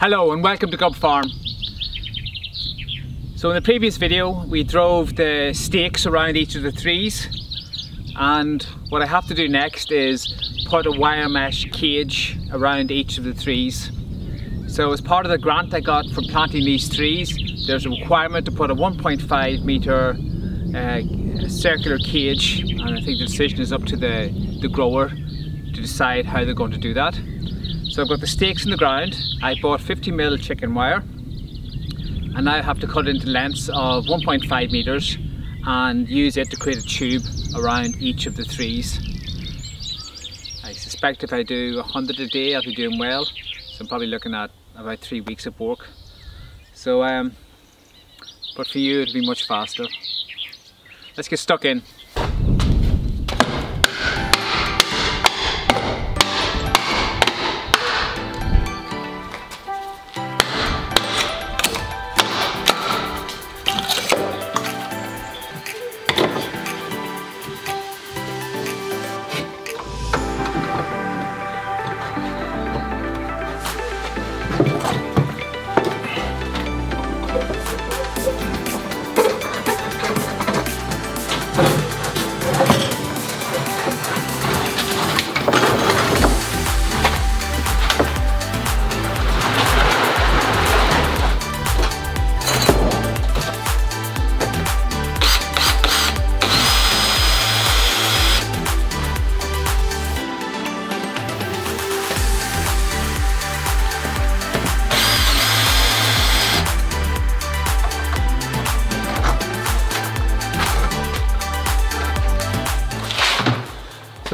Hello and welcome to Gubb Farm. So in the previous video we drove the stakes around each of the trees, and what I have to do next is put a wire mesh cage around each of the trees. So as part of the grant I got for planting these trees, there's a requirement to put a 1.5 meter circular cage, and I think the decision is up to the grower to decide how they're going to do that. So I've got the stakes in the ground, I bought 50mm chicken wire, and now I have to cut it into lengths of 1.5 meters and use it to create a tube around each of the trees. I suspect if I do 100 a day I'll be doing well, so I'm probably looking at about 3 weeks of work. So, but for you it'll be much faster. Let's get stuck in.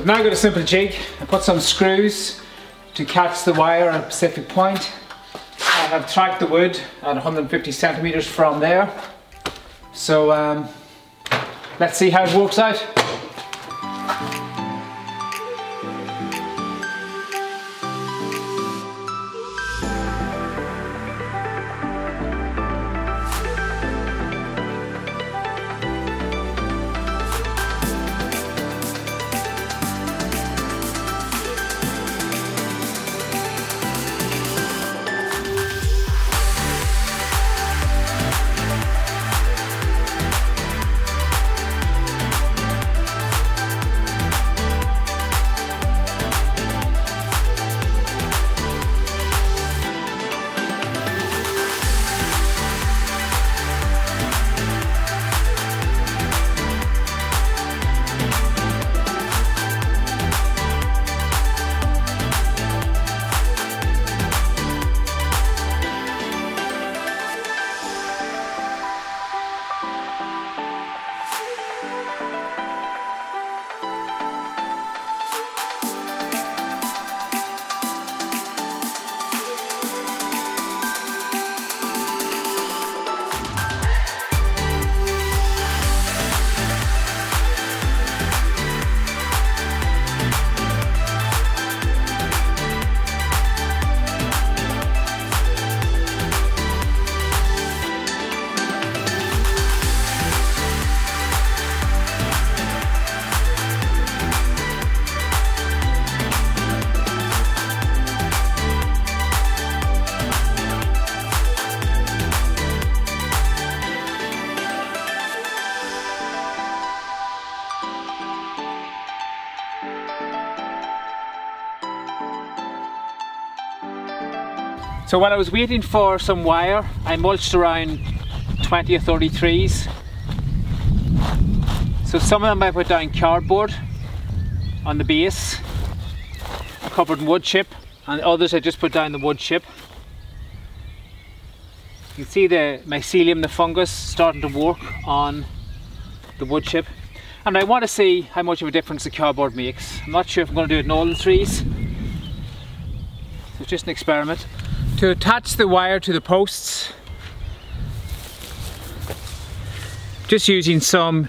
Now I've got a simple jig. I put some screws to catch the wire at a specific point, and I've tracked the wood at 150 centimeters from there. So let's see how it works out. So while I was waiting for some wire, I mulched around 20 or 30 trees. So some of them I put down cardboard on the base, covered in wood chip, and others I just put down the wood chip. You can see the mycelium, the fungus, starting to work on the wood chip. And I want to see how much of a difference the cardboard makes. I'm not sure if I'm going to do it in all the trees. So it's just an experiment. To attach the wire to the posts, just using some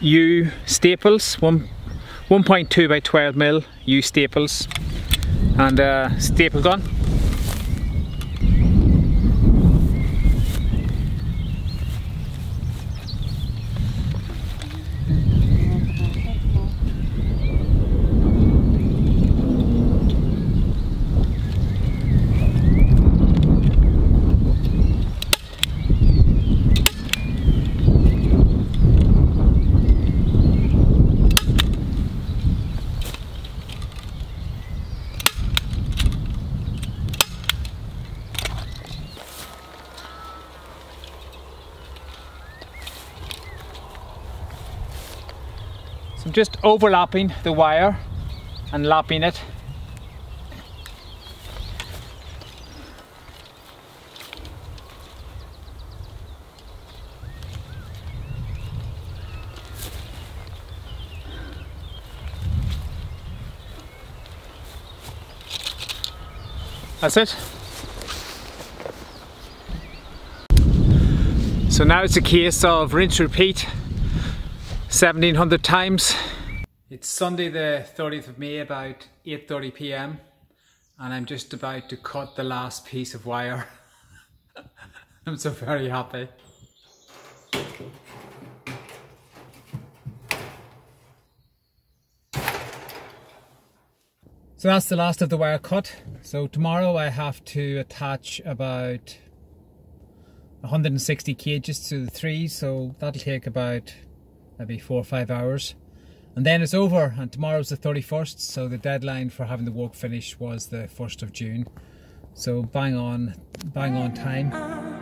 U staples, 1.2 by 12 mil U staples, and a staple gun. I'm just overlapping the wire and lapping it. That's it. So now it's a case of rinse repeat 1700 times. It's Sunday the 30th of May about 8:30 p.m. and I'm just about to cut the last piece of wire. I'm so very happy. So that's the last of the wire cut. So tomorrow I have to attach about 160 cages to the three, so that'll take about maybe 4 or 5 hours. And then it's over, and tomorrow's the 31st, so the deadline for having the work finished was the 1st of June. So bang on time.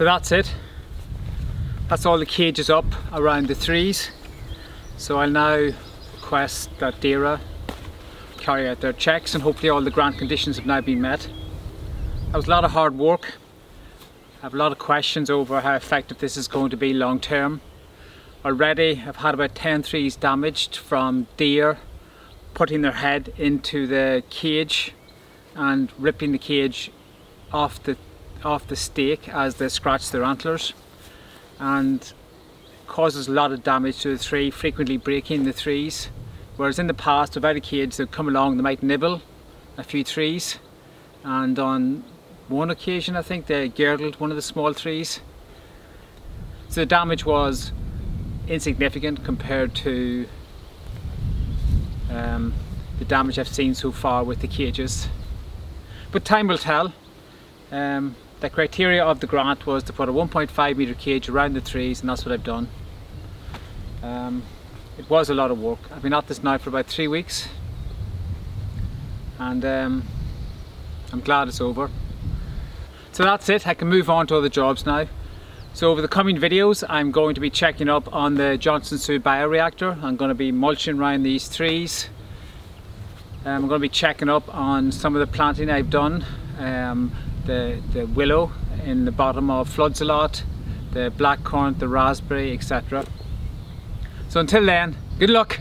So that's it. That's all the cages up around the threes. So I'll now request that DAERA carry out their checks, and hopefully all the grant conditions have now been met. That was a lot of hard work. I have a lot of questions over how effective this is going to be long term. Already I've had about 10 threes damaged from deer putting their head into the cage and ripping the cage off the stake as they scratch their antlers, and causes a lot of damage to the tree, frequently breaking the trees. Whereas in the past, without a cage, they'd come along, they might nibble a few trees, and on one occasion I think they girdled one of the small trees. So the damage was insignificant compared to the damage I've seen so far with the cages, but time will tell. The criteria of the grant was to put a 1.5 metre cage around the trees, and that's what I've done. It was a lot of work. I've been at this now for about 3 weeks, and I'm glad it's over. So that's it, I can move on to other jobs now. So over the coming videos I'm going to be checking up on the Johnson Su Bioreactor. I'm going to be mulching around these trees. I'm going to be checking up on some of the planting I've done. The willow in the bottom of floods a lot, the blackcurrant, the raspberry, etc. So until then, good luck!